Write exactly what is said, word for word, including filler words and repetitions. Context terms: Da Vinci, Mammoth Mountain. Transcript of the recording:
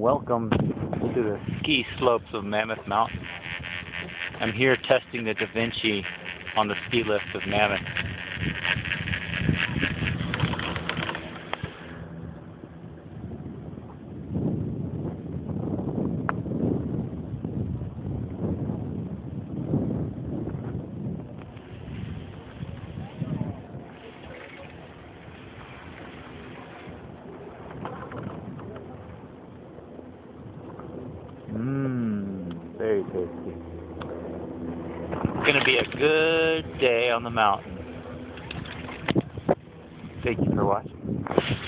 Welcome to the ski slopes of Mammoth Mountain. I'm here testing the Da Vinci on the ski lift of Mammoth. Mmm, very tasty. It's going to be a good day on the mountain. Thank you for watching.